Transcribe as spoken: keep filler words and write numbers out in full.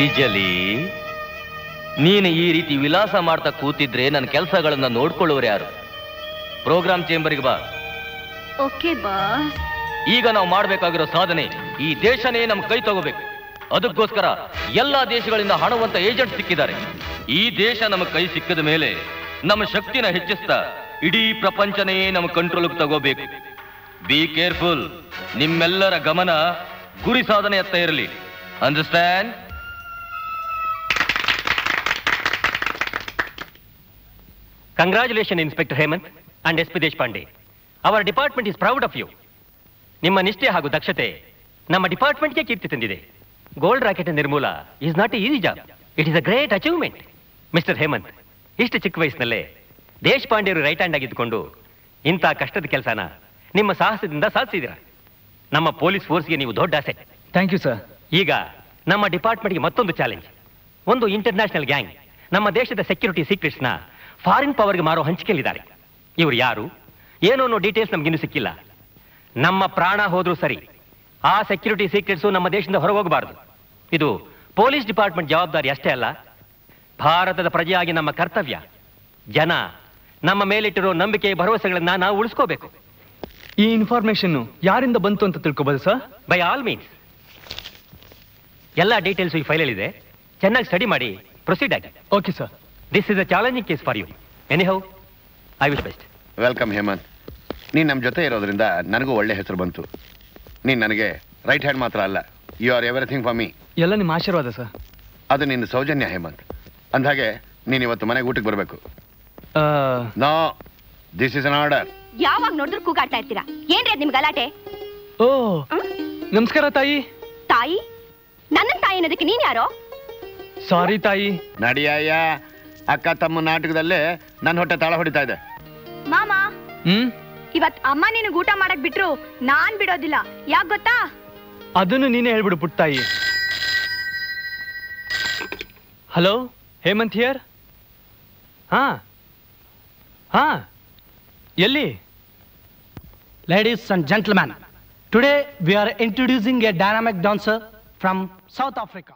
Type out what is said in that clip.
ಬಿಜಲಿ, ನೀನು ಈ ರೀತಿ ವಿಲಾಸ ಮಾಡ್ತಾ ಕೂತಿದ್ರೆ ನನ್ನ ಕೆಲಸಗಳನ್ನ ನೋಡ್ಕೊಳ್ಳೋರು ಯಾರು? ಪ್ರೋಗ್ರಾಮ್ ಚೇಂಬರ್ಗೆ ಬಾ. Okay boss. ಈಗ ನಾವು ಮಾಡಬೇಕಾಗಿರೋ ಸಾಧನೆ ಈ ದೇಶನೇ ನಮ್ಮ ಕೈ ತಗೋಬೇಕು. ಅದಕ್ಕೋಸ್ಕರ ಎಲ್ಲಾ ದೇಶಗಳಿಂದ ಹಣವಂತ ಏಜೆಂಟ್ ಸಿಕ್ಕಿದ್ದಾರೆ. ಈ ದೇಶ ನಮ್ಮ ಕೈ ಸಿಕ್ಕಿದ ಮೇಲೆ ನಮ್ಮ ಶಕ್ತಿನ ಹೆಚ್ಚಿಸ್ತಾ ಇಡೀ ಪ್ರಪಂಚನೇ ನಮ್ಮ ಕಂಟ್ರೋಲ್ಗೆ ತಗೋಬೇಕು. Be careful. ನಿಮ್ಮೆಲ್ಲರ ಗಮನ ಗುರಿ ಸಾಧನೆಯತ್ತ ಇರಲಿ. Understand? Congratulation inspector Hemant and S P Deshpande. Our department is proud of you. ನಿಮ್ಮ ನಿಷ್ಠೆ ಹಾಗೂ ದಕ್ಷತೆ ನಮ್ಮ ಡಿಪಾರ್ಟ್ಮೆಂಟ್ಗೆ ಕೀರ್ತಿ ತಂದಿದೆ. ಗೋಲ್ಡ್ ರಾಕೆಟ್ ನಿರ್ಮೂಲ is not a easy job, it is a great achievement. Mister Hemant, ಇಷ್ಟು ಚಿಕ್ಕ ವಯಸ್ಸಿನಲ್ಲೇ ದೇಶಪಾಂಡೆಯವರು ರೈಟ್ ಹ್ಯಾಂಡ್ ಆಗಿದ್ದುಕೊಂಡು ಇಂಥ ಕಷ್ಟದ ಕೆಲಸನ ನಿಮ್ಮ ಸಾಹಸದಿಂದ ಸಾಧಿಸಿದ್ದೀರಾ. ನಮ್ಮ ಪೊಲೀಸ್ ಫೋರ್ಸ್ಗೆ ನೀವು ದೊಡ್ಡ ಅಸೆಟ್. Thank you sir. ಈಗ ನಮ್ಮ ಡಿಪಾರ್ಟ್ಮೆಂಟ್ಗೆ ಮತ್ತೊಂದು ಚಾಲೆಂಜ್. ಒಂದು ಇಂಟರ್ನ್ಯಾಷನಲ್ ಗ್ಯಾಂಗ್ ನಮ್ಮ ದೇಶದ ಸೆಕ್ಯೂರಿಟಿ ಸೀಕ್ರೆಟ್ಸ್ನ ಫಾರಿನ್ ಪವರ್ಗೆ ಮಾರೋ ಹಂಚಿಕೆಯಲ್ಲಿದ್ದಾರೆ. ಇವರು ಯಾರು ಏನೋ ಅನ್ನೋ ಡೀಟೇಲ್ಸ್ ನಮಗಿನ್ನೂ ಸಿಕ್ಕಿಲ್ಲ. ನಮ್ಮ ಪ್ರಾಣ ಹೋದ್ರೂ ಸರಿ, ಆ ಸೆಕ್ಯೂರಿಟಿ ಸೀಕ್ರೆಟ್ಸು ನಮ್ಮ ದೇಶದಿಂದ ಹೊರಗೋಗಬಾರ್ದು. ಇದು ಪೊಲೀಸ್ ಡಿಪಾರ್ಟ್ಮೆಂಟ್ ಜವಾಬ್ದಾರಿ ಅಷ್ಟೇ ಅಲ್ಲ, ಭಾರತದ ಪ್ರಜೆಯಾಗಿ ನಮ್ಮ ಕರ್ತವ್ಯ. ಜನ ನಮ್ಮ ಮೇಲಿಟ್ಟಿರೋ ನಂಬಿಕೆ ಭರವಸೆಗಳನ್ನ ನಾವು ಉಳಿಸ್ಕೋಬೇಕು. ಈ ಇನ್ಫಾರ್ಮೇಶನ್ ಯಾರಿಂದ ಬಂತು ಅಂತ ತಿಳ್ಕೊಬೋದು ಸರ್? By all means. ಎಲ್ಲ ಡೀಟೇಲ್ಸ್ ಈ ಫೈಲಲ್ಲಿದೆ, ಚೆನ್ನಾಗಿ ಸ್ಟಡಿ ಮಾಡಿ ಪ್ರೊಸೀಡ್ ಆಗಿ. Okay sir. This is a challenging case for you. Anyhow I will best. Welcome Hemant. ನೀನು ನಮ್ಮ ಜೊತೆ ಇರೋದ್ರಿಂದ ನನಗೂ ಒಳ್ಳೆ ಹೆಸರು ಬಂತು. ನೀನು ನನಗೆ ರೈಟ್ ಹ್ಯಾಂಡ್ ಮಾತ್ರ ಅಲ್ಲ, you are everything for me. ಎಲ್ಲ ನಿಮ್ಮ ಆಶೀರ್ವಾದ ಸರ್. ಅದು ನಿನ್ನ ಸೌಜನ್ಯ ಹೇಮಂತ್. ಅಂದಾಗೆ ನೀನು ಇವತ್ತು ಮನೆಗೆ ಊಟಕ್ಕೆ ಬರಬೇಕು. No, this is an order. ಯಾವಾಗ ನೋಡಿದ್ರು ಕೂಗಾಡ್ತಾ ಇರ್ತೀರಾ, ಏನ್ರಿ ನಿಮ್ ಗಲಾಟೆ? ಓ ನಮಸ್ಕಾರ ತಾಯಿ. ತಾಯಿ? ನನ್ನ ತಾಯಿ ಅನ್ನೋದಕ್ಕೆ ನೀನ್ ಯಾರೋ? ಸಾರಿ ತಾಯಿ. ನಡಿಯಯ್ಯ, ಅಕ್ಕ ತಮ್ಮ ನಾಟಕದಲ್ಲೇ ನನ್ನ ಹೊಟ್ಟೆ ತಾಳ ಹೊಡಿತಾ ಇದೆ. ಮಾಮ, ಇವತ್ ಅಮ್ಮ ನಿನಗೆ ಊಟ ಮಾಡಕ್ ಬಿಟ್ರು, ನಾನ್ ಬಿಡೋದಿಲ್ಲ. ಯಾಕೆ ಗೊತ್ತಾ? ಅದನ್ನು ನೀನೇ ಹೇಳ್ಬಿಡು ಪುಟ್ಟಾಯಿ. Hello, Hemant here. ಹಾ ಹಾ, ಎಲ್ಲಿ? Ladies and gentleman, today we are introducing a dynamic dancer from South Africa.